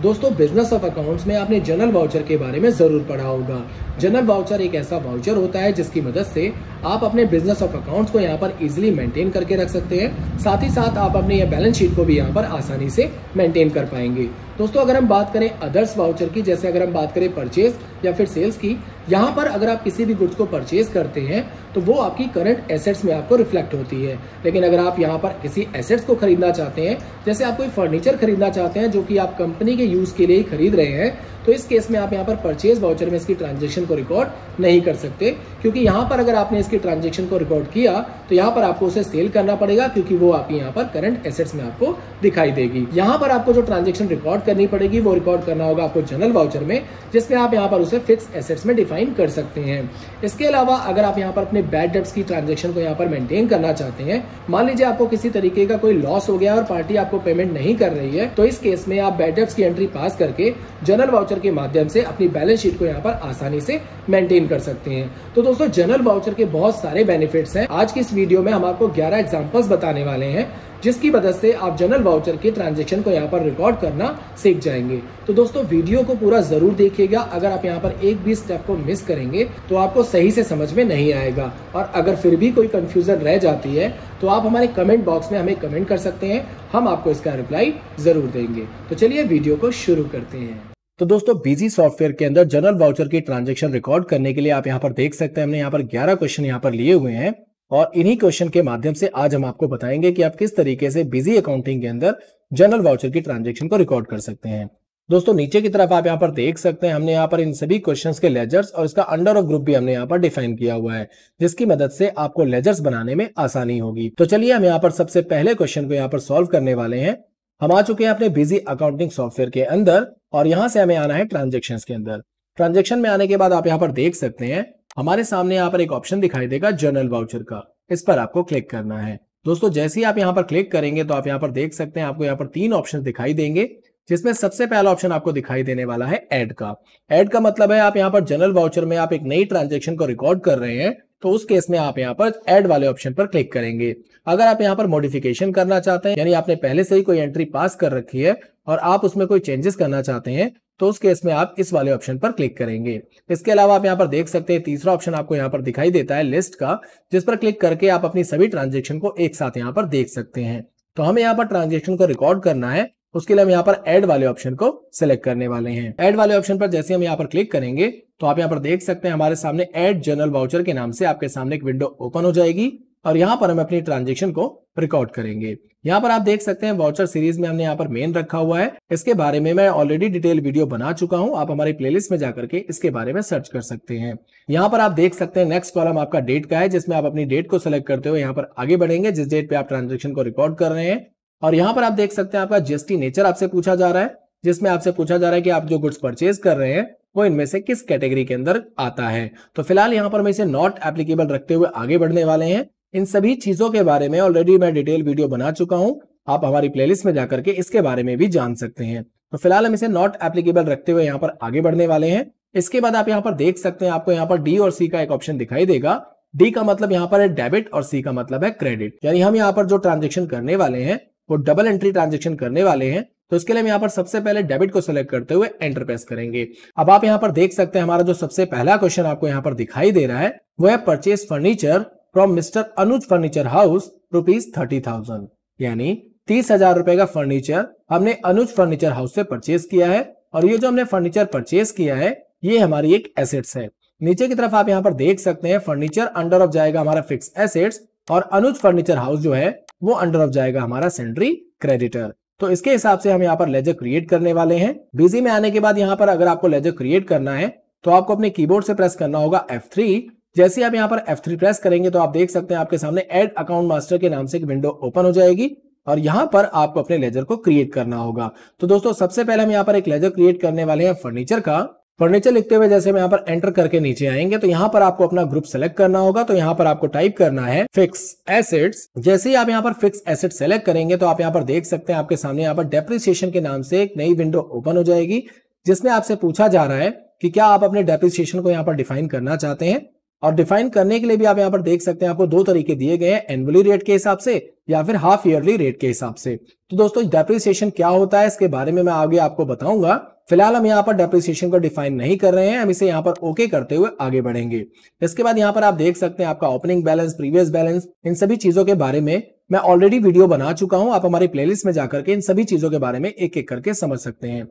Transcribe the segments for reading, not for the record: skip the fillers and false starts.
दोस्तों, business of accounts में आपने जनरल वाउचर के बारे में जरूर पढ़ा होगा। जनरल वाउचर एक ऐसा वाउचर होता है जिसकी मदद से आप अपने बिजनेस ऑफ अकाउंट्स को यहाँ पर इजीली मेंटेन करके रख सकते हैं। साथ ही साथ आप अपने ये बैलेंस शीट को भी यहाँ पर आसानी से मेंटेन कर पाएंगे। दोस्तों, अगर हम बात करें अदर्स वाउचर की, जैसे अगर हम बात करें परचेज या फिर सेल्स की, यहाँ पर अगर आप किसी भी गुड्स को परचेज करते हैं तो वो आपकी करंट एसेट्स में आपको रिफ्लेक्ट होती है। लेकिन अगर आप यहाँ पर किसी एसेट्स को खरीदना चाहते हैं, जैसे आप कोई फर्नीचर खरीदना चाहते हैं जो कि आप कंपनी के यूज के लिए ही खरीद रहे हैं, तो इस केस में आप यहाँ पर परचेज वाउचर में इसकी ट्रांजेक्शन को रिकॉर्ड नहीं कर सकते, क्योंकि यहाँ पर अगर आपने इसकी ट्रांजेक्शन को रिकॉर्ड किया तो यहाँ पर आपको उसे सेल करना पड़ेगा, क्योंकि वो आपकी यहाँ पर करंट एसेट्स में आपको दिखाई देगी। यहाँ पर आपको जो ट्रांजेक्शन रिकॉर्ड करनी पड़ेगी वो रिकॉर्ड करना होगा आपको जनरल वाउचर में, जिसमें आप यहाँ पर उसे फिक्स एसेट्स में डिफाइन कर सकते हैं। इसके अलावा अगर आप यहाँ पर अपने बैड डेट्स की ट्रांजेक्शन को यहाँ पर मेंटेन करना चाहते हैं, मान लीजिए आपको किसी तरीके का कोई लॉस हो गया और पार्टी आपको पेमेंट नहीं कर रही है, तो इस केस में आप बैड डेट्स की एंट्री पास करके जनरल वाउचर के माध्यम से अपनी बैलेंस शीट को यहाँ पर आसानी से मेंटेन कर सकते हैं। तो दोस्तों, जनरल वाउचर के बहुत सारे बेनिफिट्स हैं। आज की इस वीडियो में हम आपको 11 एग्जांपल्स बताने वाले हैं जिसकी मदद से आप जनरल वाउचर के ट्रांजेक्शन को यहाँ पर रिकॉर्ड करना सीख जाएंगे। तो दोस्तों, वीडियो को पूरा जरूर देखिएगा। अगर आप यहाँ पर एक भी स्टेप को मिस करेंगे तो आपको सही से समझ में नहीं आएगा, और अगर फिर भी कोई कंफ्यूजन रह जाती है तो आप हमारे कमेंट बॉक्स में हमें कमेंट कर सकते हैं, हम आपको इसका रिप्लाई जरूर देंगे। तो चलिए वीडियो को शुरू करते हैं। तो दोस्तों, बीजी सॉफ्टवेयर के अंदर जनरल वाउचर की ट्रांजेक्शन रिकॉर्ड करने के लिए आप यहाँ पर देख सकते हैं हमने यहाँ पर 11 क्वेश्चन यहाँ पर लिए हुए हैं, और इन्हीं क्वेश्चन के माध्यम से आज हम आपको बताएंगे कि आप किस तरीके से बिजी अकाउंटिंग के अंदर जनरल वाउचर की ट्रांजेक्शन को रिकॉर्ड कर सकते हैं। दोस्तों, नीचे की तरफ आप यहाँ पर देख सकते हैं हमने यहाँ पर इन सभी क्वेश्चंस के लेजर्स और इसका अंडर ऑफ ग्रुप भी हमने यहाँ पर डिफाइन किया हुआ है, जिसकी मदद से आपको लेजर्स बनाने में आसानी होगी। तो चलिए हम यहाँ पर सबसे पहले क्वेश्चन को यहाँ पर सॉल्व करने वाले हैं। हम आ चुके हैं अपने बिजी अकाउंटिंग सॉफ्टवेयर के अंदर, और यहाँ से हमें आना है ट्रांजेक्शन के अंदर। ट्रांजेक्शन में आने के बाद आप यहाँ पर देख सकते हैं हमारे सामने यहाँ पर एक ऑप्शन दिखाई देगा जनरल वाउचर का, इस पर आपको क्लिक करना है। दोस्तों, जैसे ही आप यहाँ पर क्लिक करेंगे तो आप यहाँ पर देख सकते हैं आपको यहाँ पर तीन ऑप्शन दिखाई देंगे, जिसमें सबसे पहला ऑप्शन आपको दिखाई देने वाला है ऐड का। ऐड का मतलब है आप यहाँ पर जनरल वाउचर में आप एक नई ट्रांजेक्शन को रिकॉर्ड कर रहे हैं, तो उस केस में आप यहाँ पर ऐड वाले ऑप्शन पर क्लिक करेंगे। अगर आप यहाँ पर मॉडिफिकेशन करना चाहते हैं, यानी आपने पहले से ही कोई एंट्री पास कर रखी है और आप उसमें कोई चेंजेस करना चाहते हैं, तो उस केस में आप इस वाले ऑप्शन पर क्लिक करेंगे। इसके अलावा आप यहाँ पर देख सकते हैं तीसरा ऑप्शन आपको यहाँ पर दिखाई देता है लिस्ट का, जिस पर क्लिक करके आप अपनी सभी ट्रांजेक्शन को एक साथ यहाँ पर देख सकते हैं। तो हमें यहाँ पर ट्रांजेक्शन को रिकॉर्ड करना है, उसके लिए हम यहाँ पर ऐड वाले ऑप्शन को सिलेक्ट करने वाले हैं। ऐड वाले ऑप्शन पर जैसे हम यहाँ पर क्लिक करेंगे तो आप यहाँ पर देख सकते हैं हमारे सामने ऐड जनरल वाउचर के नाम से आपके सामने एक विंडो ओपन हो जाएगी, और यहाँ पर हम अपनी ट्रांजेक्शन को रिकॉर्ड करेंगे। यहाँ पर आप देख सकते हैं वाउचर सीरीज में हमने यहाँ पर मेन रखा हुआ है, इसके बारे में मैं ऑलरेडी डिटेल वीडियो बना चुका हूँ, आप हमारी प्लेलिस्ट में जाकर के इसके बारे में सर्च कर सकते हैं। यहाँ पर आप देख सकते हैं नेक्स्ट कॉलम आपका डेट का है, जिसमें आप अपनी डेट को सिलेक्ट करते हुए यहाँ पर आगे बढ़ेंगे जिस डेट पे आप ट्रांजेक्शन को रिकॉर्ड कर रहे हैं। और यहाँ पर आप देख सकते हैं आपका जीएसटी नेचर आपसे पूछा जा रहा है, जिसमें आपसे पूछा जा रहा है कि आप जो गुड्स परचेज कर रहे हैं वो इनमें से किस कैटेगरी के अंदर आता है। तो फिलहाल यहाँ पर मैं इसे नॉट एप्लीकेबल रखते हुए आगे बढ़ने वाले हैं। इन सभी चीजों के बारे में ऑलरेडी मैं डिटेल वीडियो बना चुका हूँ, आप हमारी प्लेलिस्ट में जाकर के इसके बारे में भी जान सकते हैं। तो फिलहाल हम इसे नॉट एप्लीकेबल रखते हुए यहाँ पर आगे बढ़ने वाले हैं। इसके बाद आप यहाँ पर देख सकते हैं आपको यहाँ पर डी और सी का एक ऑप्शन दिखाई देगा। डी का मतलब यहाँ पर है डेबिट और सी का मतलब है क्रेडिट, यानी हम यहाँ पर जो ट्रांजेक्शन करने वाले हैं वो डबल एंट्री ट्रांजेक्शन करने वाले हैं। तो इसके लिए हम यहाँ पर सबसे पहले डेबिट को सिलेक्ट करते हुए एंटर प्रेस करेंगे। अब आप यहाँ पर देख सकते हैं हमारा जो सबसे पहला क्वेश्चन आपको यहाँ पर दिखाई दे रहा है वो है purchase furniture from mister Anuj furniture house ₹30,000, यानी 30,000 रुपए का फर्नीचर हमने अनुज फर्नीचर हाउस से परचेज किया है, और ये जो हमने फर्नीचर परचेज किया है ये हमारी एक एसेट्स है। नीचे की तरफ आप यहाँ पर देख सकते हैं फर्नीचर अंडर ऑफ जाएगा हमारा फिक्स एसेट्स, और अनुज फर्नीचर हाउस जो है वो अंडर ऑफ जाएगा हमारा सेंडरी क्रेडिटर। तो इसके हिसाब से हम यहाँ पर लेजर क्रिएट करने वाले हैं। बिजी में आने के बाद यहाँ पर अगर आपको लेजर क्रिएट करना है तो आपको अपने कीबोर्ड से प्रेस करना होगा F3। जैसे ही आप यहाँ पर F3 प्रेस करेंगे तो आप देख सकते हैं आपके सामने ऐड अकाउंट मास्टर के नाम से एक विंडो ओपन हो जाएगी, और यहाँ पर आपको अपने लेजर को क्रिएट करना होगा। तो दोस्तों, सबसे पहले हम यहाँ पर एक लेजर क्रिएट करने वाले हैं फर्नीचर का। फर्नीचर लिखते हुए जैसे हम यहाँ पर एंटर करके नीचे आएंगे तो यहाँ पर आपको अपना ग्रुप सेलेक्ट करना होगा। तो यहाँ पर आपको टाइप करना है फिक्स एसेट्स। जैसे ही आप यहाँ पर फिक्स एसेट सेलेक्ट करेंगे तो आप यहाँ पर देख सकते हैं आपके सामने यहाँ पर डेप्रिसिएशन के नाम से एक नई विंडो ओपन हो जाएगी, जिसमें आपसे पूछा जा रहा है कि क्या आप अपने डेप्रिसिएशन को यहाँ पर डिफाइन करना चाहते हैं। और डिफाइन करने के लिए भी आप यहाँ पर देख सकते हैं आपको दो तरीके दिए गए हैं, एनुअली रेट के हिसाब से या फिर हाफ ईयरली रेट के हिसाब से। तो दोस्तों डेप्रिसिएशन क्या होता है इसके बारे में मैं आगे आपको बताऊंगा। फिलहाल हम यहाँ पर डेप्रिसिएशन को डिफाइन नहीं कर रहे हैं, हम इसे यहाँ पर ओके करते हुए आगे बढ़ेंगे। इसके बाद यहाँ पर आप देख सकते हैं आपका ओपनिंग बैलेंस, प्रीवियस बैलेंस, इन सभी चीजों के बारे में मैं ऑलरेडी वीडियो बना चुका हूं। आप हमारी प्लेलिस्ट में जाकर के इन सभी चीजों के बारे में एक एक करके समझ सकते हैं।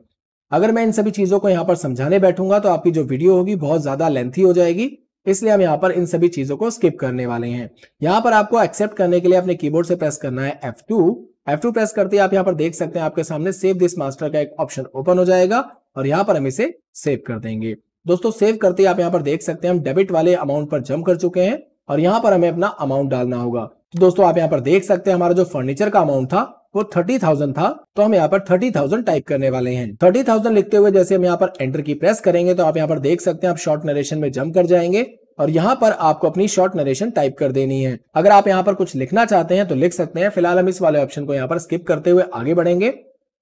अगर मैं इन सभी चीजों को यहाँ पर समझाने बैठूंगा तो आपकी जो वीडियो होगी बहुत ज्यादा लेंथी हो जाएगी, इसलिए हम यहाँ पर इन सभी चीजों को स्किप करने वाले हैं। यहाँ पर आपको एक्सेप्ट करने के लिए अपने कीबोर्ड से प्रेस करना है F2। F2 प्रेस करते ही आप यहाँ पर देख सकते हैं आपके सामने सेव दिस मास्टर का एक ऑप्शन ओपन हो जाएगा और यहाँ पर हम इसे सेव कर देंगे। दोस्तों सेव करते ही आप यहाँ पर देख सकते हैं हम डेबिट वाले अमाउंट पर जंप कर चुके हैं और यहाँ पर हमें अपना अमाउंट डालना होगा। तो दोस्तों आप यहाँ पर देख सकते हैं हमारा जो फर्नीचर का अमाउंट था वो 30,000 था, तो हम यहाँ पर 30,000 टाइप करने वाले हैं। 30,000 लिखते हुए जैसे हम यहाँ पर एंटर की प्रेस करेंगे तो आप यहाँ पर देख सकते हैं आप शॉर्ट नरेशन में जंप कर जाएंगे और यहाँ पर आपको अपनी शॉर्ट नरेशन टाइप कर देनी है। अगर आप यहाँ पर कुछ लिखना चाहते हैं तो लिख सकते हैं, फिलहाल हम इस वाले ऑप्शन को यहाँ पर स्किप करते हुए आगे बढ़ेंगे।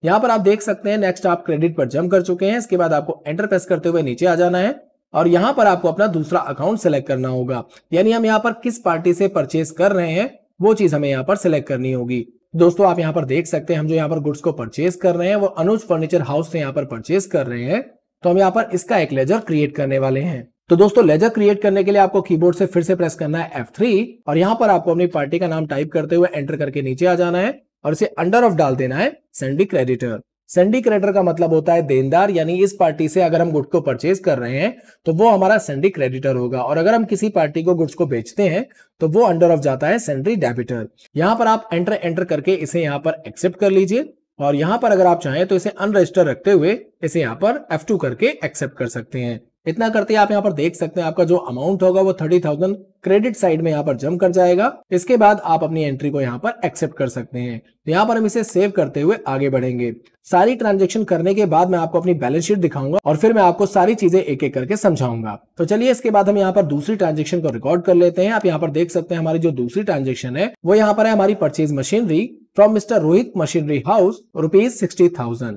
यहाँ पर आप देख सकते हैं नेक्स्ट आप क्रेडिट पर जंप कर चुके हैं। इसके बाद आपको एंटर प्रेस करते हुए नीचे आ जाना है और यहाँ पर आपको अपना दूसरा अकाउंट सेलेक्ट करना होगा, यानी हम यहाँ पर किस पार्टी से परचेज कर रहे हैं वो चीज हमें यहाँ पर सिलेक्ट करनी होगी। दोस्तों आप यहाँ पर देख सकते हैं हम जो यहाँ पर गुड्स को परचेज कर रहे हैं वो अनुज फर्नीचर हाउस से यहाँ पर परचेज कर रहे हैं, तो हम यहाँ पर इसका एक लेजर क्रिएट करने वाले हैं। तो दोस्तों लेजर क्रिएट करने के लिए आपको कीबोर्ड से फिर से प्रेस करना है F3 और यहाँ पर आपको अपनी पार्टी का नाम टाइप करते हुए एंटर करके नीचे आ जाना है और इसे अंडर ऑफ डाल देना है सेंडी क्रेडिटर। सेंडी क्रेडिटर का मतलब होता है देनदार, यानी इस पार्टी से अगर हम गुड्स को परचेज कर रहे हैं तो वो हमारा सेंडी क्रेडिटर होगा और अगर हम किसी पार्टी को गुड्स को बेचते हैं तो वो अंडर ऑफ जाता है सेंडी डेबिटर। यहाँ पर आप एंटर करके इसे यहाँ पर एक्सेप्ट कर लीजिए और यहाँ पर अगर आप चाहें तो इसे अनरजिस्टर रखते हुए इसे यहाँ पर F2 करके एक्सेप्ट कर सकते हैं। इतना करते आप यहाँ पर देख सकते हैं आपका जो अमाउंट होगा वो 30,000 क्रेडिट साइड में यहाँ पर जंप कर जाएगा। इसके बाद आप अपनी एंट्री को यहाँ पर एक्सेप्ट कर सकते हैं। यहाँ पर हम इसे सेव करते हुए आगे बढ़ेंगे। सारी ट्रांजैक्शन करने के बाद मैं आपको अपनी बैलेंस शीट दिखाऊंगा और फिर मैं आपको सारी चीजें एक एक करके समझाऊंगा। तो चलिए इसके बाद हम यहाँ पर दूसरी ट्रांजैक्शन को रिकॉर्ड कर लेते हैं। आप यहाँ पर देख सकते हैं हमारी जो दूसरी ट्रांजैक्शन है वो यहाँ पर है हमारी purchase machinery from mister Rohit machinery house ₹60,000।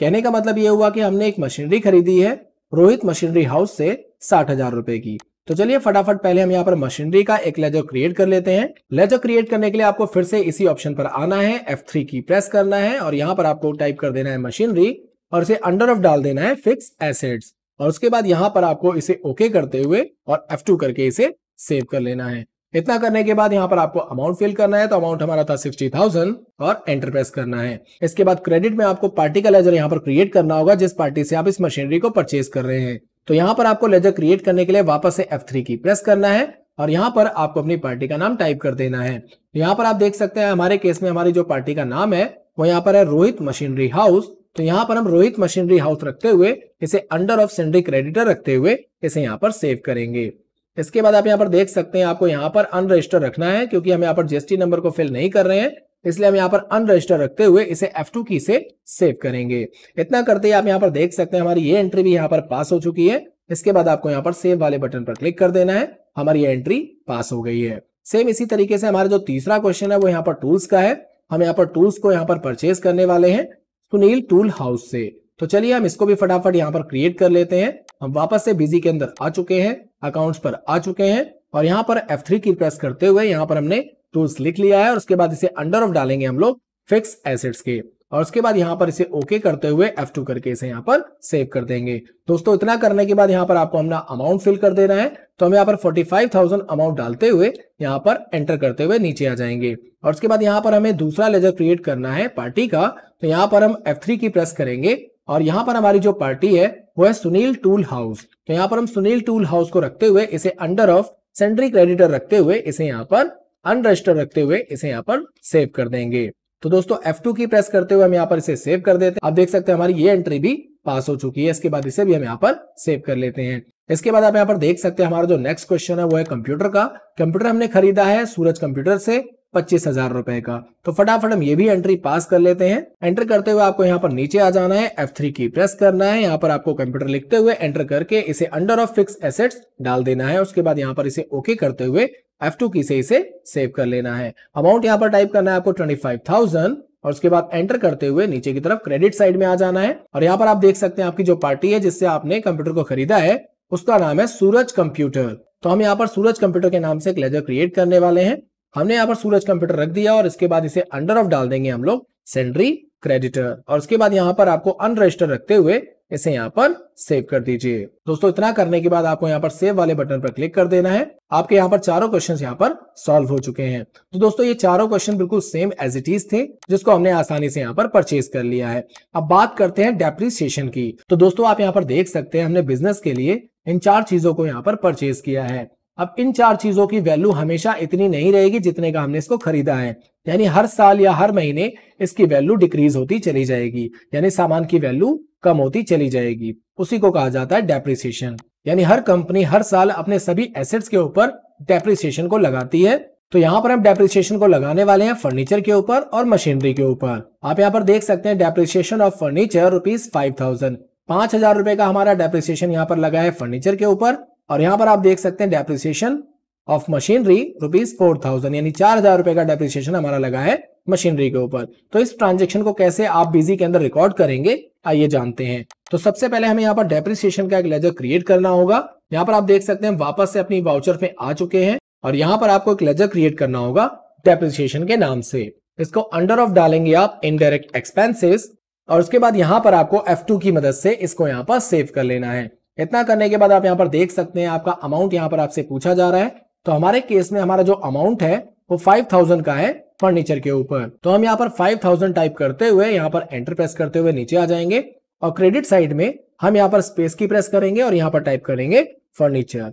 कहने का मतलब ये हुआ कि हमने एक मशीनरी खरीदी है रोहित मशीनरी हाउस से 60,000 रुपए की। तो चलिए फटाफट पहले हम यहाँ पर मशीनरी का एक लेजर क्रिएट कर लेते हैं। लेजर क्रिएट करने के लिए आपको फिर से इसी ऑप्शन पर आना है, F3 की प्रेस करना है और यहाँ पर आपको टाइप कर देना है मशीनरी और इसे अंडर ऑफ डाल देना है फिक्स एसेट्स और उसके बाद यहाँ पर आपको इसे ओके करते हुए और F2 करके इसे सेव कर लेना है। इतना करने के बाद यहाँ पर आपको अमाउंट फिल करना है, तो अमाउंट हमारा था 60,000 और एंटर प्रेस करना है। इसके बाद क्रेडिट में आपको पार्टी का लेजर यहाँ पर क्रिएट करना होगा जिस पार्टी से आप इस मशीनरी को परचेज कर रहे हैं। तो यहाँ पर आपको लेजर क्रिएट करने के लिए वापस से F3 की प्रेस करना है और यहाँ पर आपको अपनी पार्टी का नाम टाइप कर देना है। यहाँ पर आप देख सकते हैं हमारे केस में हमारी जो पार्टी का नाम है वो यहाँ पर है रोहित मशीनरी हाउस, तो यहाँ पर हम रोहित मशीनरी हाउस रखते हुए इसे अंडर ऑफ सेंडी क्रेडिटर रखते हुए इसे यहाँ पर सेव करेंगे। इसके बाद आप यहाँ पर देख सकते हैं आपको यहाँ पर अनरजिस्टर रखना है क्योंकि हम यहाँ पर जीएसटी नंबर को फिल नहीं कर रहे हैं, इसलिए हम यहाँ पर अनरजिस्टर रखते हुए इसे F2 की से सेव करेंगे। इतना करते ही आप यहाँ पर देख सकते हैं हमारी ये एंट्री भी यहाँ पर पास हो चुकी है। इसके बाद आपको यहाँ पर सेव वाले बटन पर क्लिक कर देना है, हमारी ये एंट्री पास हो गई है। सेम इसी तरीके से हमारा जो तीसरा क्वेश्चन है वो यहाँ पर टूल्स का है। हम यहाँ पर टूल्स को यहाँ पर परचेज करने वाले हैं सुनील टूल हाउस से। तो चलिए हम इसको भी फटाफट यहाँ पर क्रिएट कर लेते हैं। हम वापस से बिजी के अंदर आ चुके हैं, अकाउंट्स पर आ चुके हैं और यहाँ पर F3 की प्रेस करते हुए यहाँ पर हमने टूल्स लिख लिया है और उसके बाद इसे अंडर ऑफ डालेंगे हम लोग फिक्स एसेट्स के और उसके बाद यहाँ पर इसे ओके करते हुए F2 करके इसे यहाँ पर सेव कर देंगे। दोस्तों इतना करने के बाद यहाँ पर आपको अपना अमाउंट फिल कर देना है, तो हम यहाँ पर 45,000 अमाउंट डालते हुए यहाँ पर एंटर करते हुए नीचे आ जाएंगे और उसके बाद यहाँ पर हमें दूसरा लेजर क्रिएट करना है पार्टी का। तो यहाँ पर हम F3 की प्रेस करेंगे और यहाँ पर हमारी जो पार्टी है वो है सुनील टूल हाउस, तो यहाँ पर हम सुनील टूल हाउस को रखते हुए इसे अंडर ऑफ सेंड्री क्रेडिटर रखते हुए इसे यहाँ पर अनरजिस्टर रखते हुए इसे यहाँ पर सेव कर देंगे। तो दोस्तों F2 की प्रेस करते हुए हम यहाँ पर इसे सेव कर देते हैं। आप देख सकते हैं हमारी ये एंट्री भी पास हो चुकी है। इसके बाद इसे भी हम यहाँ पर सेव कर लेते हैं। इसके बाद आप यहाँ पर देख सकते हैं हमारा जो नेक्स्ट क्वेश्चन है वो है कंप्यूटर का। कंप्यूटर हमने खरीदा है सूरज कंप्यूटर से 25,000 रुपए का, तो फटाफट हम ये भी एंट्री पास कर लेते हैं। एंटर करते हुए आपको यहाँ पर नीचे आ जाना है, F3 की प्रेस करना है, यहाँ पर आपको कंप्यूटर लिखते हुए एंटर करके इसे अंडर ऑफ फिक्स एसेट्स डाल देना है। उसके बाद यहाँ पर इसे ओके करते हुए F2 की से इसे सेव कर लेना है। अमाउंट यहाँ पर टाइप करना है आपको 25,000 और उसके बाद एंटर करते हुए नीचे की तरफ क्रेडिट साइड में आ जाना है और यहाँ पर आप देख सकते हैं आपकी जो पार्टी है जिससे आपने कंप्यूटर को खरीदा है उसका नाम है सूरज कंप्यूटर तो हम यहाँ पर सूरज कंप्यूटर के नाम से एक लेजर क्रिएट करने वाले हैं। हमने यहाँ पर सूरज कंप्यूटर रख दिया और इसके बाद इसे अंडर ऑफ डाल देंगे हम लोग सेंडरी क्रेडिटर, और उसके बाद यहाँ पर आपको अनरजिस्टर रखते हुए इसे यहाँ पर सेव कर दीजिए। दोस्तों इतना करने के बाद आपको यहाँ पर सेव वाले बटन पर क्लिक कर देना है। आपके यहाँ पर चारों क्वेश्चन यहाँ पर सॉल्व हो चुके हैं। तो दोस्तों ये चारों क्वेश्चन बिल्कुल सेम एज इट इज थे, जिसको हमने आसानी से यहाँ पर परचेज कर लिया है। अब बात करते हैं डेप्रिसिएशन की। तो दोस्तों आप यहाँ पर देख सकते हैं हमने बिजनेस के लिए इन चार चीजों को यहाँ पर परचेज किया है। अब इन चार चीजों की वैल्यू हमेशा इतनी नहीं रहेगी जितने का हमने इसको खरीदा है, यानी हर साल या हर महीने इसकी वैल्यू डिक्रीज होती चली जाएगी, यानी सामान की वैल्यू कम होती चली जाएगी। उसी को कहा जाता है डेप्रिसिएशन, यानी हर कंपनी हर साल अपने सभी एसेट्स के ऊपर डेप्रिसिएशन को लगाती है। तो यहाँ पर हम डेप्रिसिएशन को लगाने वाले हैं फर्नीचर के ऊपर और मशीनरी के ऊपर। आप यहाँ पर देख सकते हैं डेप्रिसिएशन ऑफ फर्नीचर ₹5000, 5000 का हमारा डेप्रिसिएशन यहाँ पर लगा है फर्नीचर के ऊपर। और यहाँ पर आप देख सकते हैं डेप्रिसिएशन ऑफ मशीनरी ₹4000, यानी 4000 का डेप्रिसिएशन हमारा लगा है मशीनरी के ऊपर। तो इस ट्रांजेक्शन को कैसे आप बिजी के अंदर रिकॉर्ड करेंगे, आइए जानते हैं। तो सबसे पहले हमें यहाँ पर डेप्रिसिएशन का एक लेजर क्रिएट करना होगा। यहाँ पर आप देख सकते हैं वापस से अपनी वाउचर पे आ चुके हैं और यहाँ पर आपको एक लेजर क्रिएट करना होगा डेप्रिसिएशन के नाम से। इसको अंडर ऑफ डालेंगे आप इनडायरेक्ट एक्सपेंसेस, और उसके बाद यहाँ पर आपको F2 की मदद से इसको यहाँ पर सेव कर लेना है। इतना करने के बाद आप यहाँ पर देख सकते हैं आपका अमाउंट यहाँ पर आपसे पूछा जा रहा है। तो हमारे केस में हमारा जो अमाउंट है वो 5000 का है फर्नीचर के ऊपर। तो हम यहाँ पर 5000 टाइप करते हुए यहाँ पर एंटर प्रेस करते हुए नीचे आ जाएंगे और क्रेडिट साइड में हम यहाँ पर स्पेस की प्रेस करेंगे और यहाँ पर टाइप करेंगे फर्नीचर।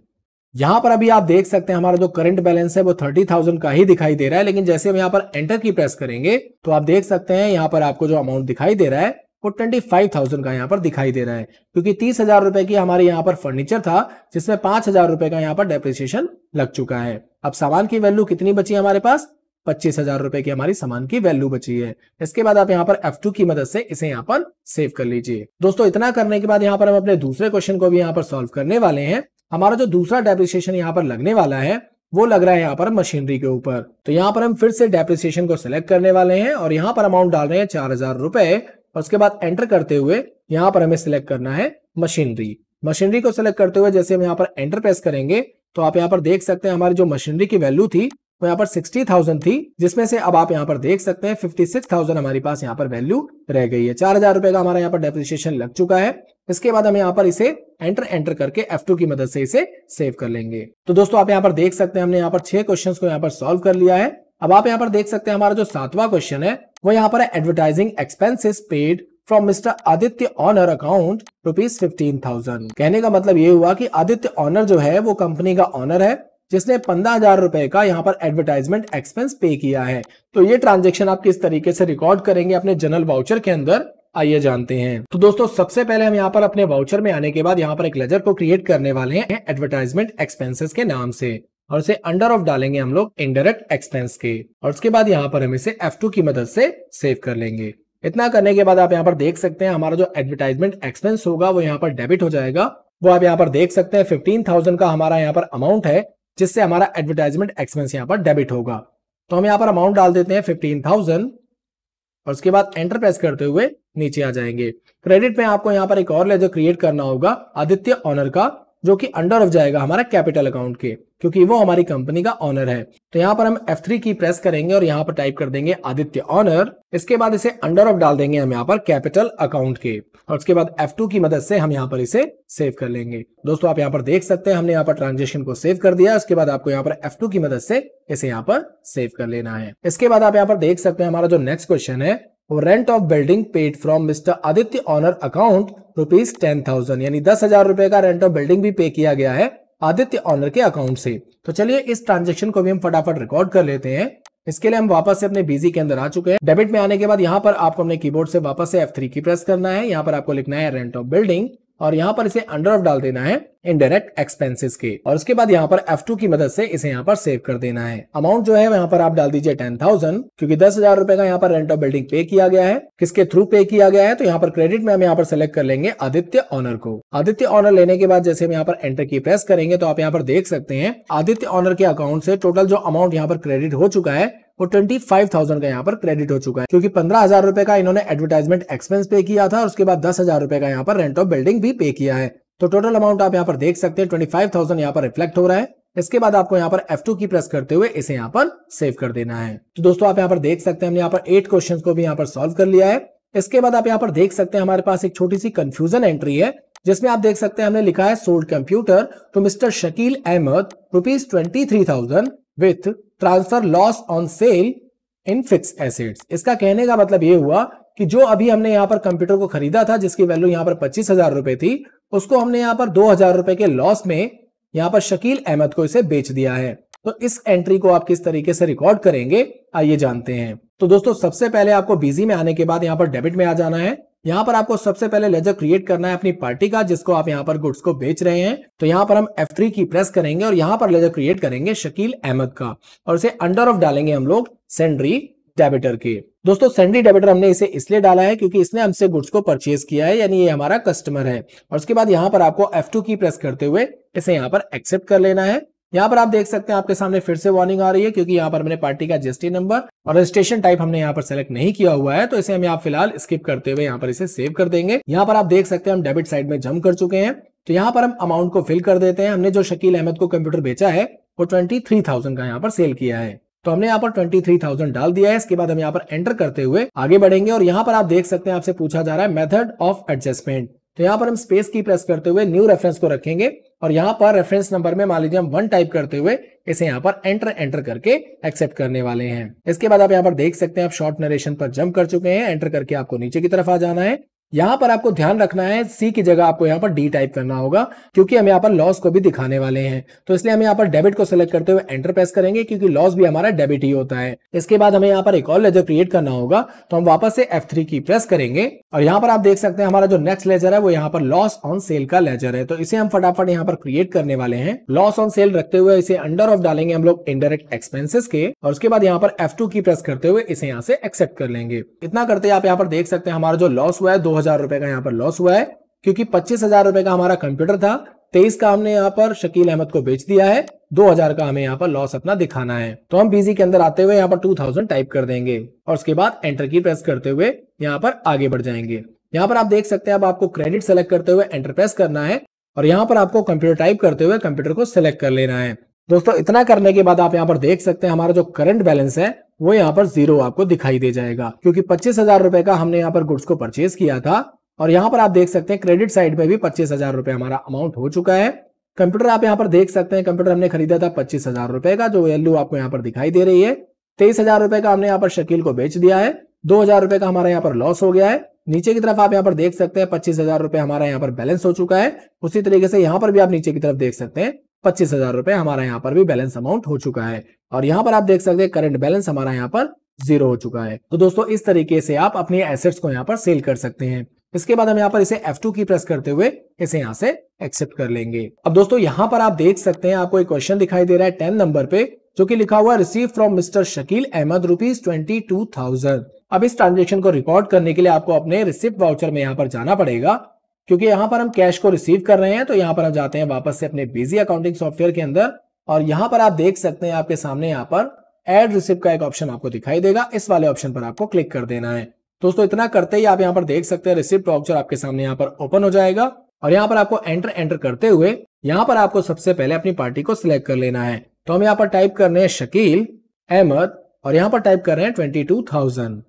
यहाँ पर अभी आप देख सकते हैं हमारा जो करंट बैलेंस है वो 30000 का ही दिखाई दे रहा है, लेकिन जैसे हम यहाँ पर एंटर की प्रेस करेंगे तो आप देख सकते हैं यहाँ पर आपको जो अमाउंट दिखाई दे रहा है वो 25000 का यहाँ पर दिखाई दे रहा है, क्योंकि 30000 की हमारे यहाँ पर फर्नीचर था जिसमें 5000 का यहाँ पर डेप्रिसिएशन लग चुका है। अब सामान की वैल्यू कितनी बची है हमारे पास, 25000 की हमारी सामान की वैल्यू बची है। इसके बाद आप यहाँ पर F2 की मदद से इसे यहाँ पर सेव कर लीजिए। दोस्तों इतना करने के बाद यहाँ पर हम अपने दूसरे क्वेश्चन को भी यहाँ पर सॉल्व करने वाले हैं। हमारा जो दूसरा डेप्रिसिएशन यहाँ पर लगने वाला है वो लग रहा है यहाँ पर मशीनरी के ऊपर। तो यहाँ पर हम फिर से डेप्रिसिएशन को सिलेक्ट करने वाले हैं और यहाँ पर अमाउंट डाल रहे हैं 4000 और उसके बाद एंटर करते हुए यहाँ पर हमें सिलेक्ट करना है मशीनरी। मशीनरी को सिलेक्ट करते हुए जैसे हम यहाँ पर एंटर प्रेस करेंगे तो आप यहाँ पर देख सकते हैं हमारी जो मशीनरी की वैल्यू थी तो यहाँ पर 60000 थी, जिसमें से अब आप यहाँ पर देख सकते हैं 56000 हमारे पास यहाँ पर वैल्यू रह गई है। 4000 का हमारा यहाँ पर डेप्रिसिएशन लग चुका है। इसके बाद हम यहाँ पर इसे एंटर करके F2 की मदद से इसे सेव कर लेंगे। तो दोस्तों आप यहाँ पर देख सकते हैं हमने यहाँ पर 6 क्वेश्चंस को यहाँ पर सॉल्व कर लिया है। अब आप यहाँ पर देख सकते हैं हमारा जो 7वां क्वेश्चन है वो यहाँ पर advertising expenses paid from mister Aditya owner account ₹15000। कहने का मतलब ये हुआ कि आदित्य ऑनर जो है वो कंपनी का ऑनर है जिसने 15000 का यहाँ पर एडवर्टाइजमेंट एक्सपेंस पे किया है। तो ये ट्रांजेक्शन आप किस तरीके से रिकॉर्ड करेंगे अपने जनरल वाउचर के अंदर, आइए जानते हैं। तो दोस्तों सबसे पहले हम यहाँ पर अपने वाउचर में आने के बाद यहाँ पर एक लेजर को क्रिएट करने वाले हैं एडवर्टाइजमेंट एक्सपेंसेस के नाम से, और इसे अंडर ऑफ डालेंगे हम लोग इनडायरेक्ट एक्सपेंस के, और उसके बाद यहाँ पर हम इसे F2 की मदद से सेव कर लेंगे। इतना करने के बाद आप यहाँ पर देख सकते हैं हमारा जो एडवर्टाइजमेंट एक्सपेंस होगा वो यहाँ पर डेबिट हो जाएगा। वो आप यहाँ पर देख सकते हैं 15000 का हमारा यहाँ पर अमाउंट है जिससे हमारा एडवर्टाइजमेंट एक्सपेंस यहाँ पर डेबिट होगा। तो हम यहाँ पर अमाउंट डाल देते हैं 15000 और उसके बाद एंटर प्रेस करते हुए नीचे आ जाएंगे। क्रेडिट में आपको यहाँ पर एक और लेजर क्रिएट करना होगा आदित्य ऑनर का, जो कि अंडर ऑफ जाएगा हमारा कैपिटल अकाउंट के, क्योंकि वो हमारी कंपनी का ऑनर है। तो यहाँ पर हम F3 की प्रेस करेंगे और यहाँ पर टाइप कर देंगे आदित्य ऑनर। इसके बाद इसे अंडर ऑफ डाल देंगे हम यहाँ पर कैपिटल अकाउंट के, और उसके बाद F2 की मदद से हम यहाँ पर इसे सेव कर लेंगे। दोस्तों आप यहाँ पर देख सकते हैं हमने यहाँ पर ट्रांजेक्शन को सेव कर दिया। उसके बाद आपको यहाँ पर F2 की मदद से इसे यहाँ पर सेव कर लेना है। इसके बाद आप यहाँ पर देख सकते हैं हमारा जो नेक्स्ट क्वेश्चन है वो rent of building paid from mister Aditya owner account ₹10000, यानी 10000 का रेंट ऑफ बिल्डिंग भी पे किया गया है आदित्य ऑनर के अकाउंट से। तो चलिए इस ट्रांजेक्शन को भी हम फटाफट रिकॉर्ड कर लेते हैं। इसके लिए हम वापस से अपने बीजी के अंदर आ चुके हैं। डेबिट में आने के बाद यहाँ पर आपको अपने कीबोर्ड से वापस से F3 की प्रेस करना है। यहाँ पर आपको लिखना है रेंट ऑफ बिल्डिंग और यहाँ पर इसे अंडर ऑफ डाल देना है इनडायरेक्ट एक्सपेंसेस के, और उसके बाद यहाँ पर F2 की मदद से इसे यहाँ पर सेव कर देना है। अमाउंट जो है यहाँ पर आप डाल दीजिए 10000, क्योंकि 10000 का यहाँ पर रेंट ऑफ बिल्डिंग पे किया गया है। किसके थ्रू पे किया गया है, तो यहाँ पर क्रेडिट में हम यहाँ पर सेलेक्ट कर लेंगे आदित्य ऑनर को। आदित्य ऑनर लेने के बाद जैसे हम यहाँ पर एंटर की प्रेस करेंगे तो आप यहाँ पर देख सकते हैं आदित्य ऑनर के अकाउंट से टोटल जो अमाउंट यहाँ पर क्रेडिट हो चुका है वो 25000 का यहाँ पर क्रेडिट हो चुका है, क्योंकि 15000 का इन्होंने एडवर्टाइजमेंट एक्सपेंस पे किया था और उसके बाद 10000 का यहाँ पर रेंट ऑफ बिल्डिंग भी पे किया है। तो टोटल अमाउंट आप यहाँ पर देख सकते हैं 25,000 यहाँ पर रिफ्लेक्ट हो रहा है। इसके बाद आपको यहाँ पर F2 की प्रेस करते हुए इसे यहाँ पर सेव कर देना है। तो दोस्तों आप यहाँ पर देख सकते हैं हमने यहाँ पर 8 क्वेश्चन को भी यहाँ पर सॉल्व कर लिया है। इसके बाद आप यहाँ पर देख सकते हैं हमारे पास एक छोटी सी कंफ्यूजन एंट्री है जिसमें आप देख सकते हैं हमने लिखा है sold computer to mister Shakeel Ahmed ₹23,000 with transfer loss on sale in fix assets. इसका कहने का मतलब ये हुआ कि जो अभी हमने यहाँ पर कंप्यूटर को खरीदा था जिसकी वैल्यू यहाँ पर ₹25,000 थी, उसको हमने यहाँ पर ₹2,000 के लॉस में यहाँ पर शकील अहमद को इसे बेच दिया है। तो इस एंट्री को आप किस तरीके से रिकॉर्ड करेंगे आइए जानते हैं। तो दोस्तों सबसे पहले आपको बीजी में आने के बाद यहाँ पर डेबिट में आ जाना है। यहाँ पर आपको सबसे पहले लेजर क्रिएट करना है अपनी पार्टी का जिसको आप यहाँ पर गुड्स को बेच रहे हैं। तो यहाँ पर हम F3 की प्रेस करेंगे और यहाँ पर लेजर क्रिएट करेंगे शकील अहमद का और इसे अंडर ऑफ डालेंगे हम लोग सेंड्री डेबिटर के। दोस्तों सेंड्री डेबिटर हमने इसे इसलिए डाला है क्योंकि इसने हमसे गुड्स को परचेज किया है यानी ये हमारा कस्टमर है। और उसके बाद यहाँ पर आपको F2 की प्रेस करते हुए इसे यहाँ पर एक्सेप्ट कर लेना है। यहाँ पर आप देख सकते हैं आपके सामने फिर से वार्निंग आ रही है क्योंकि यहाँ पर हमने पार्टी का जीएसटी नंबर और रजिस्ट्रेशन टाइप हमने यहाँ पर सेलेक्ट नहीं किया हुआ है तो इसे हम यहाँ फिलहाल स्किप करते हुए यहाँ पर इसे सेव कर देंगे। यहाँ पर आप देख सकते हैं हम डेबिट साइड में जंप कर चुके हैं। तो यहाँ पर हम अमाउंट को फिल कर देते हैं। हमने जो शकील अहमद को कंप्यूटर बेचा है वो 23,000 का यहाँ पर सेल किया है तो हमने यहाँ पर 23,000 डाल दिया है। इसके बाद हम यहाँ पर एंटर करते हुए आगे बढ़ेंगे और यहाँ पर आप देख सकते हैं आपसे पूछा जा रहा है मेथड ऑफ एडजस्टमेंट। तो यहाँ पर हम स्पेस की प्रेस करते हुए न्यू रेफरेंस को रखेंगे और यहाँ पर रेफरेंस नंबर में मान लीजिए हम 1 टाइप करते हुए इसे यहाँ पर एंटर करके एक्सेप्ट करने वाले हैं। इसके बाद आप यहाँ पर देख सकते हैं आप शॉर्ट नरेशन पर जंप कर चुके हैं। एंटर करके आपको नीचे की तरफ आ जाना है। यहाँ पर आपको ध्यान रखना है सी की जगह आपको यहाँ पर डी टाइप करना होगा क्योंकि हम यहाँ पर लॉस को भी दिखाने वाले हैं तो इसलिए हम यहाँ पर डेबिट को सिलेक्ट करते हुए एंटर प्रेस करेंगे क्योंकि लॉस भी हमारा डेबिट ही होता है। इसके बाद हमें यहाँ पर एक और लेजर क्रिएट करना होगा तो हम वापस से F3 की प्रेस करेंगे और यहाँ पर आप देख सकते हैं हमारा जो नेक्स्ट लेजर है वो यहाँ पर लॉस ऑन सेल का लेजर है तो इसे हम फटाफट यहाँ पर क्रिएट करने वाले हैं। लॉस ऑन सेल रखते हुए इसे अंडर ऑफ डालेंगे हम लोग इनडायरेक्ट एक्सपेंसिस के और उसके बाद यहाँ पर F2 की प्रेस करते हुए इसे यहाँ से एक्सेप्ट कर लेंगे। इतना करते आप यहाँ पर देख सकते हैं हमारा जो लॉस हुआ है ₹2,000 का यहाँ पर लॉस हुआ है क्योंकि ₹25,000 का हमारा कंप्यूटर था, 23 का हमने यहाँ पर शकील अहमद को बेच दिया है, 2,000 का हमें यहाँ पर लॉस अपना दिखाना है। तो हम बीजी के अंदर आते हुए यहाँ पर 2,000 टाइप कर देंगे और उसके बाद एंटर की प्रेस करते हुए यहाँ पर आगे बढ़ जाएंगे। यहाँ पर आप देख सकते हैं अब आपको क्रेडिट सेलेक्ट करते हुए एंटर प्रेस करना है और यहाँ पर आपको कंप्यूटर टाइप करते हुए कंप्यूटर को सिलेक्ट कर लेना है। दोस्तों इतना करने के बाद आप यहाँ पर देख सकते हैं हमारा जो करंट बैलेंस है वो यहाँ पर 0 आपको दिखाई दे जाएगा क्योंकि ₹25,000 का हमने यहाँ पर गुड्स को परचेज किया था और यहाँ पर आप देख सकते हैं क्रेडिट साइड में भी ₹25,000 हमारा अमाउंट हो चुका है। कंप्यूटर आप यहाँ पर देख सकते हैं कंप्यूटर हमने खरीदा था ₹25,000 का जो वैल्यू आपको यहाँ पर दिखाई दे रही है। ₹23,000 का हमने यहाँ पर शकील को बेच दिया है, ₹2,000 का हमारा यहाँ पर लॉस हो गया है। नीचे की तरफ आप यहाँ पर देख सकते हैं ₹25,000 हमारा यहाँ पर बैलेंस हो चुका है। उसी तरीके से यहाँ पर भी आप नीचे की तरफ देख सकते हैं ₹25,000 हमारा यहाँ पर भी बैलेंस अमाउंट हो चुका है और यहाँ पर आप देख सकते हैं करंट बैलेंस हमारा यहाँ पर 0 हो चुका है। तो दोस्तों इस तरीके से आप अपने एसेट्स को यहाँ पर सेल कर सकते हैं। इसके बाद हम यहाँ पर इसे F2 की प्रेस करते हुए इसे यहाँ से एक्सेप्ट कर लेंगे। अब दोस्तों यहाँ पर आप देख सकते हैं आपको एक क्वेश्चन दिखाई दे रहा है 10 नंबर पे जो कि लिखा हुआ receive from mister Shakeel Ahmed ₹22,000। अब इस ट्रांजेक्शन को रिकॉर्ड करने के लिए आपको अपने रिसिप्ट वाउचर में यहाँ पर जाना पड़ेगा क्योंकि यहाँ पर हम कैश को रिसीव कर रहे हैं। तो यहाँ पर हम जाते हैं वापस से अपने बिजी अकाउंटिंग सॉफ्टवेयर के अंदर और यहाँ पर आप देख सकते हैं आपके सामने यहाँ पर एड रिसिप्ट का एक ऑप्शन आपको दिखाई देगा। इस वाले ऑप्शन पर आपको क्लिक कर देना है। दोस्तों इतना करते ही आप यहाँ पर देख सकते हैं रिसिप्ट वाउचर आपके सामने यहाँ पर ओपन हो जाएगा और यहाँ पर आपको एंटर करते हुए यहाँ पर आपको सबसे पहले अपनी पार्टी को सिलेक्ट कर लेना है। तो हम यहाँ पर टाइप कर रहे हैं शकील अहमद और यहाँ पर टाइप कर रहे हैं 22,000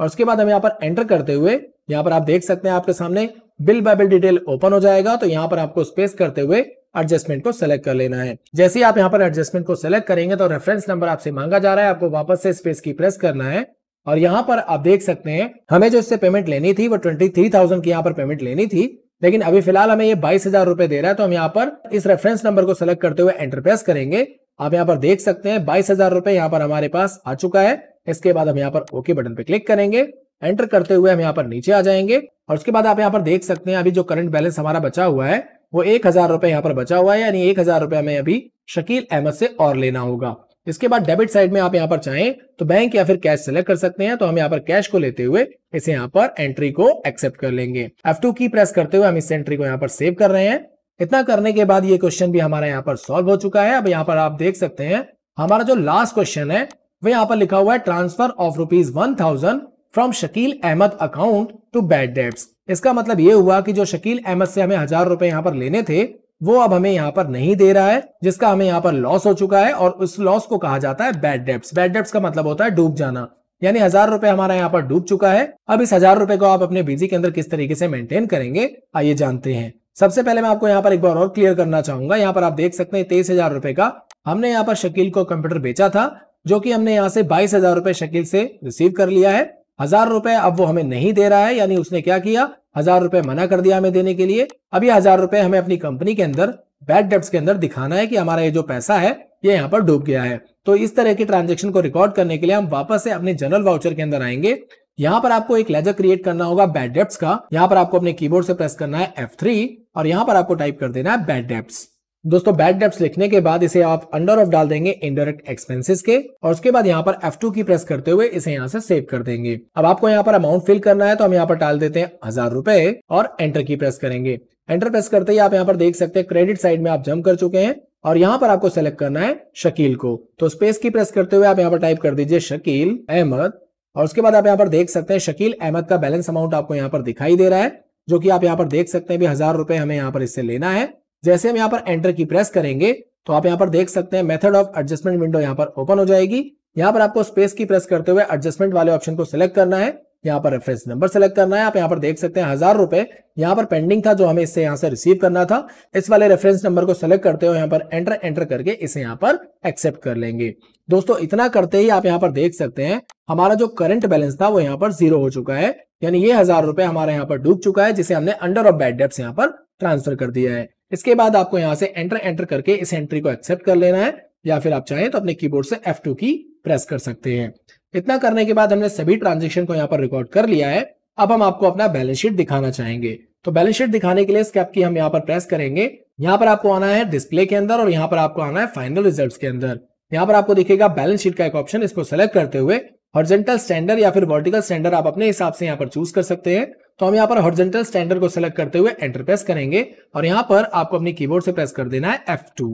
और उसके बाद हम यहाँ पर एंटर करते हुए यहाँ पर आप देख सकते हैं आपके सामने bill by bill detail open हो जाएगा। तो यहाँ पर आपको स्पेस करते हुए एडजस्टमेंट को सेलेक्ट कर लेना है। जैसे ही आप यहाँ पर एडजस्टमेंट को सेलेक्ट करेंगे तो रेफरेंस नंबर आपसे मांगा जा रहा है, आपको वापस से स्पेस की प्रेस करना है और यहाँ पर आप देख सकते हैं हमें जो इससे पेमेंट लेनी थी वो 23,000 की यहाँ पर पेमेंट लेनी थी लेकिन अभी फिलहाल हमें ये ₹22,000 दे रहा है। तो हम यहाँ पर इस रेफरेंस नंबर को सेलेक्ट करते हुए एंटर प्रेस करेंगे। आप यहाँ पर देख सकते हैं ₹22,000 यहाँ पर हमारे पास आ चुका है। इसके बाद हम यहाँ पर ओके बटन पर क्लिक करेंगे। एंटर करते हुए हम यहाँ पर नीचे आ जाएंगे और उसके बाद आप यहाँ पर देख सकते हैं अभी जो करंट बैलेंस हमारा बचा हुआ है वो ₹1,000 यहाँ पर बचा हुआ है यानी ₹1,000 हमें अभी शकील अहमद से और लेना होगा। इसके बाद डेबिट साइड में आप यहाँ पर चाहें तो बैंक या फिर कैश सेलेक्ट कर सकते हैं। तो हम यहाँ पर कैश को लेते हुए इसे यहाँ पर एंट्री को एक्सेप्ट कर लेंगे। F2 की प्रेस करते हुए हम इस एंट्री को यहाँ पर सेव कर रहे हैं। इतना करने के बाद ये क्वेश्चन भी हमारा यहाँ पर सॉल्व हो चुका है। अब यहाँ पर आप देख सकते हैं हमारा जो लास्ट क्वेश्चन है वह यहाँ पर लिखा हुआ है transfer of ₹1,000 from Shakeel Ahmed account to bad debts. इसका मतलब ये हुआ कि जो शकील अहमद से हमें 1000 रुपए यहाँ पर लेने थे वो अब हमें यहाँ पर नहीं दे रहा है, जिसका हमें यहाँ पर लॉस हो चुका है और उस लॉस को कहा जाता है बैड डेब्ट्स। बैड डेब्ट्स का मतलब होता है डूब जाना, यानी 1000 रुपए हमारा यहाँ पर डूब चुका है। अब इस 1000 रुपए को आप अपने बिजी के अंदर किस तरीके से मेंटेन करेंगे आइए जानते हैं। सबसे पहले मैं आपको यहाँ पर एक बार और क्लियर करना चाहूंगा, यहाँ पर आप देख सकते हैं 23,000 रुपए का हमने यहाँ पर शकील को कंप्यूटर बेचा था, जो कि हमने यहाँ से 22,000 रुपए शकील से रिसीव कर लिया है। 1000 रुपए अब वो हमें नहीं दे रहा है, यानी उसने क्या किया, 1000 रुपए मना कर दिया हमें देने के लिए। अब ये 1000 रुपए हमें अपनी कंपनी के अंदर बैड डेब्ट्स के अंदर दिखाना है कि हमारा ये जो पैसा है ये यहाँ पर डूब गया है। तो इस तरह की ट्रांजेक्शन को रिकॉर्ड करने के लिए हम वापस से अपने जनरल वाउचर के अंदर आएंगे। यहाँ पर आपको एक लेजर क्रिएट करना होगा बैड डेब्ट्स का। यहाँ पर आपको अपने कीबोर्ड से प्रेस करना है F3 और यहाँ पर आपको टाइप कर देना है बैड डेब्ट्स। दोस्तों बैड डेब्ट्स लिखने के बाद इसे आप अंडर ऑफ डाल देंगे इनडायरेक्ट एक्सपेंसेस के और उसके बाद यहाँ पर F2 की प्रेस करते हुए इसे यहाँ से सेव कर देंगे। अब आपको यहाँ पर अमाउंट फिल करना है, तो हम यहाँ पर डाल देते हैं 1000 रुपए और एंटर की प्रेस करेंगे। एंटर प्रेस करते ही आप यहाँ पर देख सकते हैं क्रेडिट साइड में आप जंप कर चुके हैं और यहाँ पर आपको सेलेक्ट करना है शकील को। तो स्पेस की प्रेस करते हुए आप यहाँ पर टाइप कर दीजिए शकील अहमद और उसके बाद आप यहाँ पर देख सकते हैं शकील अहमद का बैलेंस अमाउंट आपको यहाँ पर दिखाई दे रहा है, जो कि आप यहाँ पर देख सकते हैं भी 1000 रुपए हमें यहाँ पर इससे लेना है। जैसे हम यहाँ पर एंटर की प्रेस करेंगे तो आप यहाँ पर देख सकते हैं मेथड ऑफ एडजस्टमेंट विंडो यहाँ पर ओपन हो जाएगी। यहाँ पर आपको स्पेस की प्रेस करते हुए एडजस्टमेंट वाले ऑप्शन को सिलेक्ट करना है, यहाँ पर रेफरेंस नंबर सेलेक्ट करना है। आप यहाँ पर देख सकते हैं 1000 रुपए यहाँ पर पेंडिंग था जो हमें इससे यहाँ से रिसीव करना था। इस वाले रेफरेंस नंबर को सेलेक्ट करते हुए यहाँ पर एंटर करके इसे यहाँ पर एक्सेप्ट कर लेंगे। दोस्तों इतना करते ही आप यहाँ पर देख सकते हैं हमारा जो करंट बैलेंस था वो यहाँ पर 0 हो चुका है, यानी ये 1000 रुपए हमारे यहाँ पर डूब चुका है, जिसे हमने अंडर ऑफ बैड डेब्ट्स यहाँ पर ट्रांसफर कर दिया है। इसके बाद आपको यहाँ से एंटर करके इस एंट्री को एक्सेप्ट कर लेना है, या फिर आप चाहें तो अपने कीबोर्ड से F2 की प्रेस कर सकते हैं। इतना करने के बाद हमने सभी ट्रांजेक्शन को यहाँ पर रिकॉर्ड कर लिया है। अब हम आपको अपना बैलेंस शीट दिखाना चाहेंगे, तो बैलेंस शीट दिखाने के लिए स्केप की हम यहाँ पर प्रेस करेंगे। यहाँ पर आपको आना है डिस्प्ले के अंदर और यहाँ पर आपको आना है फाइनल रिजल्ट्स के अंदर। यहाँ पर आपको दिखेगा बैलेंस शीट का एक ऑप्शन, इसको सेलेक्ट करते हुए हॉरिजॉन्टल स्टैंडर्ड या फिर वर्टिकल स्टैंडर्ड आप अपने हिसाब से यहाँ पर चूज कर सकते हैं। तो हम यहाँ पर हॉरिजॉन्टल स्टैंडर्ड को सिलेक्ट करते हुए एंटर प्रेस करेंगे और यहाँ पर आपको अपने कीबोर्ड से प्रेस कर देना है F2।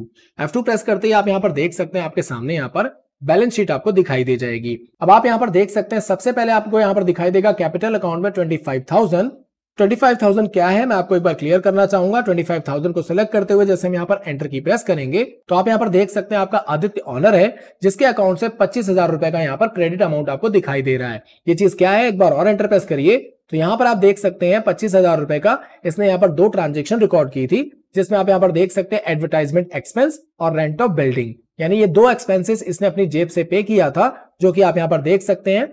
F2 प्रेस करते ही आप यहाँ पर देख सकते हैं आपके सामने यहाँ पर बैलेंस शीट आपको दिखाई दे जाएगी। अब आप यहाँ पर देख सकते हैं सबसे पहले आपको यहाँ पर दिखाई देगा कैपिटल अकाउंट में 25,000। 25,000 क्या है मैं आपको एक बार क्लियर करना चाहूंगा। 25,000 को सिलेक्ट करते हुए जैसे हम यहाँ पर एंटर की प्रेस करेंगे तो आप यहाँ पर देख सकते हैं आपका आदित्य ऑनर है, जिसके अकाउंट से 25,000 रुपए का यहाँ पर क्रेडिट अमाउंट आपको दिखाई दे रहा है। ये चीज क्या है, एक बार और एंटर प्रेस करिए तो यहाँ पर आप देख सकते हैं 25,000 रुपए का इसने यहाँ पर 2 ट्रांजेक्शन रिकॉर्ड की थी, जिसमें आप यहाँ पर देख सकते हैं एडवर्टाइजमेंट एक्सपेंस और रेंट ऑफ बिल्डिंग, यानी ये 2 एक्सपेंसेस इसने अपनी जेब से पे किया था, जो कि आप यहाँ पर देख सकते हैं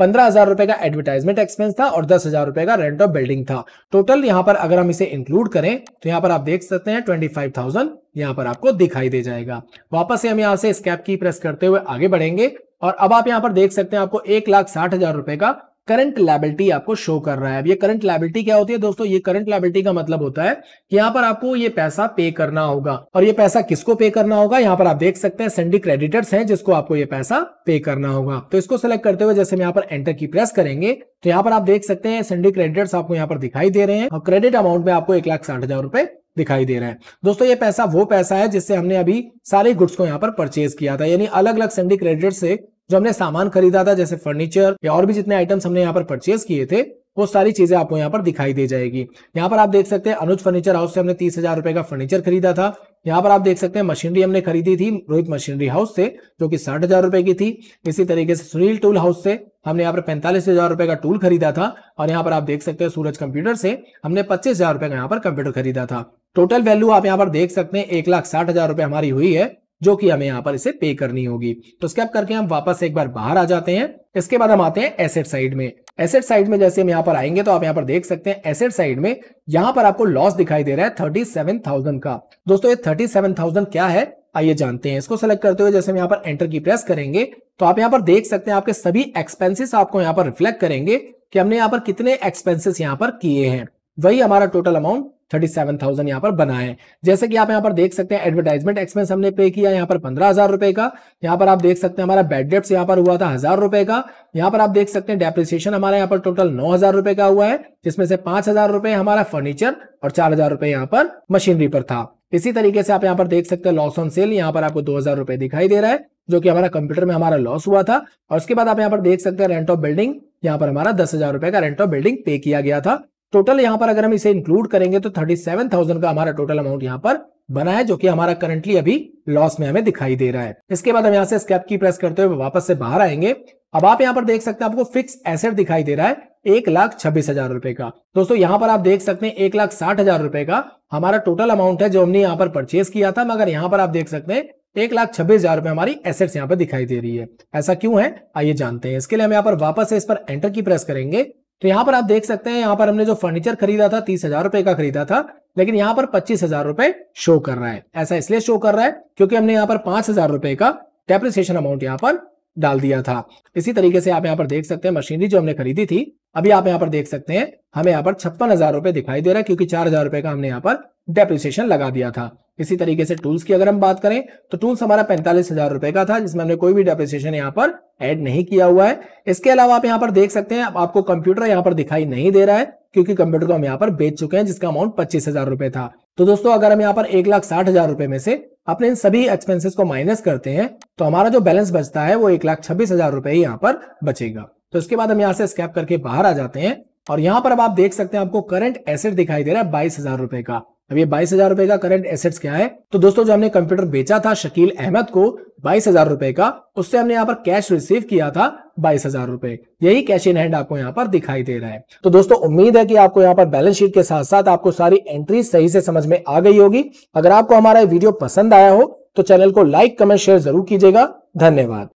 15,000 रुपए का एडवर्टाइजमेंट एक्सपेंस था और 10,000 रुपए का रेंट ऑफ बिल्डिंग था। टोटल यहाँ पर अगर हम इसे इंक्लूड करें तो यहाँ पर आप देख सकते हैं 25,000 यहाँ पर आपको दिखाई दे जाएगा। वापस से हम यहाँ से एस्केप की प्रेस करते हुए आगे बढ़ेंगे और अब आप यहाँ पर देख सकते हैं आपको 1,60,000 रुपए का करंट लायबिलिटी आपको शो कर रहा है। अब ये करंट लायबिलिटी क्या होती है दोस्तों, ये करंट लायबिलिटी का मतलब होता है कि यहाँ पर आपको ये पैसा पे करना होगा और ये पैसा किसको पे करना होगा, यहाँ पर आप देख सकते हैं सेंडी क्रेडिटर्स हैं जिसको आपको ये पैसा पे करना होगा। तो इसको सेलेक्ट करते हुए जैसे हम यहाँ पर एंटर की प्रेस करेंगे तो यहाँ पर आप देख सकते हैं सेंडी क्रेडिटर्स आपको यहाँ पर दिखाई दे रहे हैं और क्रेडिट अमाउंट में आपको 1,60,000 रुपए दिखाई दे रहा है। दोस्तों ये पैसा वो पैसा है जिससे हमने अभी सारे गुड्स को यहाँ पर परचेज किया था, यानी अलग अलग सेंडी क्रेडिटर से जो हमने सामान खरीदा था जैसे फर्नीचर या और भी जितने आइटम्स हमने यहाँ पर परचेज किए थे वो सारी चीजें आपको यहाँ पर दिखाई दे जाएगी। यहाँ पर आप देख सकते हैं अनुज फर्नीचर हाउस से हमने 30,000 रुपए का फर्नीचर खरीदा था। यहाँ पर आप देख सकते हैं मशीनरी हमने खरीदी थी रोहित मशीनरी हाउस से जो कि 60,000 रुपए की थी। इसी तरीके से सुनील टूल हाउस से हमने यहाँ पर 45,000 रुपए का टूल खरीदा था और यहाँ पर आप देख सकते हैं सूरज कंप्यूटर से हमने 25,000 रुपए का यहाँ पर कंप्यूटर खरीदा था। टोटल वैल्यू आप यहाँ पर देख सकते हैं 1,60,000 रुपए हमारी हुई है, जो कि हमें यहाँ पर इसे पे करनी होगी। तो स्कैप करके हम वापस एक बार बाहर आ जाते हैं। इसके बाद हम आते हैं एसेट साइड में। एसेट साइड में जैसे हम यहाँ पर आएंगे तो आप यहाँ पर देख सकते हैं एसेट साइड में यहाँ पर आपको लॉस दिखाई दे रहा है 37,000 का। दोस्तों ये 37,000 क्या है आइए जानते हैं। इसको सेलेक्ट करते हुए जैसे हम यहाँ पर एंटर की प्रेस करेंगे तो आप यहाँ पर देख सकते हैं आपके सभी एक्सपेंसेस आपको यहाँ पर रिफ्लेक्ट करेंगे कि हमने यहाँ पर कितने एक्सपेंसेस यहाँ पर किए हैं, वही हमारा टोटल अमाउंट 37,000 यहाँ पर बना है। जैसे कि आप यहाँ पर देख सकते हैं एडवर्टाइजमेंट एक्सपेंस हमने पे किया यहाँ पर 15,000 रुपए का। यहाँ पर आप देख सकते हैं हमारा बैड डेब्ट्स यहाँ पर हुआ था 1,000 रुपए का। यहाँ पर आप देख सकते हैं डेप्रिसिएशन हमारा यहाँ पर टोटल 9,000 रुपए का हुआ है, जिसमें से 5,000 रुपए हमारा फर्नीचर और 4,000 रुपए यहाँ पर मशीनरी पर था। इसी तरीके से आप यहाँ पर देख सकते हैं लॉस ऑन सेल यहाँ पर आपको 2,000 रुपए दिखाई दे रहा है, जो कि हमारा कंप्यूटर में हमारा लॉस हुआ था। और उसके बाद आप यहाँ पर देख सकते हैं रेंट ऑफ बिल्डिंग यहाँ पर हमारा 10,000 रुपए का रेंट ऑफ बिल्डिंग पे किया गया था, टोटल यहां पर अगर हम इसे इंक्लूड करेंगे तो 37,000 का हमारा टोटल अमाउंट यहां पर बना है, जो कि हमारा करंटली अभी लॉस में हमें दिखाई दे रहा है। इसके बाद हम यहां से एस्केप की प्रेस करते हुए वापस से बाहर आएंगे। अब आप यहां पर देख सकते हैं आपको फिक्स एसेट दिखाई दे रहा है 1,26,000 रुपए का। दोस्तों यहां पर आप देख सकते हैं 1,60,000 रुपए का हमारा टोटल अमाउंट है जो हमने यहां पर परचेज किया था, मगर यहां पर आप देख सकते हैं 1,26,000 रुपए हमारी एसेट्स यहाँ पर दिखाई दे रही है। ऐसा क्यों है आइए जानते हैं। इसके लिए हम यहाँ पर वापस से इस पर एंटर की प्रेस करेंगे तो यहाँ पर आप देख सकते हैं यहाँ पर हमने जो फर्नीचर खरीदा था 30,000 रुपए का खरीदा था, लेकिन यहाँ पर 25,000 रुपए शो कर रहा है। ऐसा इसलिए शो कर रहा है क्योंकि हमने यहाँ पर 5,000 रुपए का डेप्रिसिएशन अमाउंट यहाँ पर डाल दिया था। इसी तरीके से आप यहाँ पर देख सकते हैं मशीनरी जो हमने खरीदी थी अभी आप यहाँ पर देख सकते हैं हमें यहाँ पर 56,000 रुपए दिखाई दे रहा है, क्योंकि 4,000 रुपए का हमने यहाँ पर डेप्रिसिएशन लगा दिया था। इसी तरीके से टूल्स की अगर हम बात करें तो टूल्स हमारा 45,000 रुपए का था, जिसमें हमने कोई भी डेप्रिसिएशन यहाँ पर ऐड नहीं किया हुआ है। इसके अलावा आप यहाँ पर देख सकते हैं आपको कंप्यूटर यहाँ पर दिखाई नहीं दे रहा है, क्योंकि कंप्यूटर को हम यहाँ पर बेच चुके हैं जिसका अमाउंट 25,000 रुपए था। तो दोस्तों अगर हम यहाँ पर 1,60,000 रुपए में से अपने इन सभी एक्सपेंसेस को माइनस करते हैं तो हमारा जो बैलेंस बचता है वो 1,26,000 रुपए ही यहाँ पर बचेगा। तो इसके बाद हम यहाँ से एस्केप करके बाहर आ जाते हैं और यहाँ पर अब आप देख सकते हैं आपको करंट एसेट दिखाई दे रहा है 22,000 रुपए का। अब ये 22,000 रुपए का करंट एसेट्स क्या है? तो दोस्तों जो हमने कंप्यूटर बेचा था शकील अहमद को 22,000 रुपए का, उससे हमने यहाँ पर कैश रिसीव किया था 22,000 रुपए। यही कैश इन हैंड आपको यहाँ पर दिखाई दे रहा है। तो दोस्तों उम्मीद है कि आपको यहाँ पर बैलेंस शीट के साथ साथ आपको सारी एंट्री सही से समझ में आ गई होगी। अगर आपको हमारा वीडियो पसंद आया हो तो चैनल को लाइक कमेंट शेयर जरूर कीजिएगा। धन्यवाद।